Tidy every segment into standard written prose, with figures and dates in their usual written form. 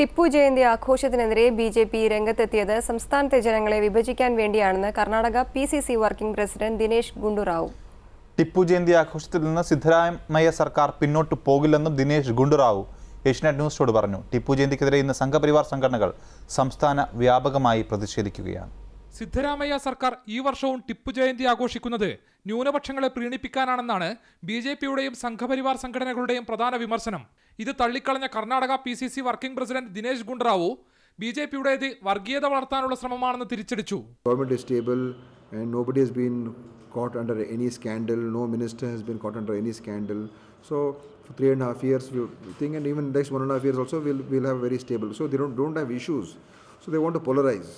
Tipu Jayanti ആഘോഷത്തിനെതിരെ BJP രംഗത്തെത്തിയത് സംസ്ഥാനത്തെ ജനങ്ങളെ വിഭജിക്കാൻ വേണ്ടിയാണെന്ന് Karnataka PCC working president Dinesh Gundu Rao. Tipu Jayanti ആഘോഷത്തിൽ നിന്ന് സിദ്ധരാമയ്യ സർക്കാർ പിന്നോട്ട് പോകില്ലെന്നും ദിനേശ് ഗുണ്ടു റാവു ഏഷ്യനെറ്റ് ന്യൂസിനോട് പറഞ്ഞു. ടിപ്പു ജയന്തിക്കെതിരെ ഇന്ന് സംഘപരിവാർ സംഘടനകൾ സംസ്ഥാന വ്യാപകമായി പ്രതിഷേധിക്കുകയാണ്. സിദ്ധരാമയ്യ സർക്കാർ ഈ വർഷവും ടിപ്പു ജയന്തി ആഘോഷിക്കുന്നത് ന്യൂനപക്ഷങ്ങളെ പ്രീണിപ്പിക്കാനാണെന്നാണ് ബിജെപിയുടെയും സംഘപരിവാർ സംഘടനകളുടെയും പ്രധാന വിമർശനം. ഇത് തള്ളിക്കളഞ്ഞ Karnataka PCC working president Dinesh Gundu Rao ബിജെപിയുടേത് വർഗീയത വളർത്താനുള്ള ശ്രമമാണെന്ന് തിരിച്ചടിച്ചു. Government is stable and nobody has been caught under any scandal, no minister has been caught under any scandal. So for 3.5 years we think, and even next 1.5 years also we'll have very stable. So they don't have issues, so they want to polarize.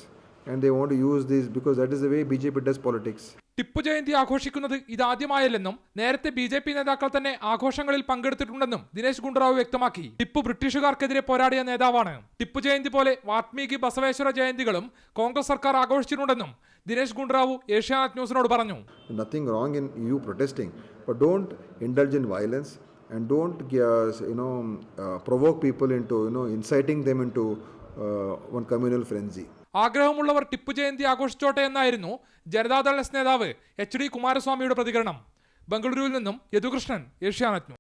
And they want to use this because that is the way BJP does politics. Tipu Jayanti ആഘോഷിക്കുന്നത് ഇതാദ്യമായല്ലെന്നും നേരത്തെ BJP നേതാക്കൾ തന്നെ ആഘോഷങ്ങളിൽ പങ്കെടുത്തിട്ടുണ്ടെന്നും ദിനേശ് ഗുണ്ടു റാവു വ്യക്തമാക്കി. ടിപ്പു ബ്രിട്ടീഷുകാർക്കെതിരെ പോരാടിയ നേതാവാണ്. ടിപ്പു ജയന്തി പോലെ വാത്മീകി ബസവേശ്വര ജയന്തികളും കോൺഗ്രസ് സർക്കാർ ആഘോഷിച്ചിട്ടുണ്ടെന്നും ദിനേശ് ഗുണ്ടു റാവു ഏഷ്യാനെറ്റ് ന്യൂസിനോട് പറഞ്ഞു. Nothing wrong in you protesting, but don't indulge in violence and don't provoke people into inciting them into one communal frenzy. ആഗ്രഹമുള്ളവർ Tipu Jayanti ആഘോഷിച്ചോട്ടെ എന്നായിരുന്നു ജനതാദൾ എസ് നേതാവ് HD കുമാരസ്വാമിയുടെ പ്രതികരണം. ബംഗളൂരുവിൽ നിന്നും യദുകൃഷ്ണൻ, ഏഷ്യാനെറ്റ്.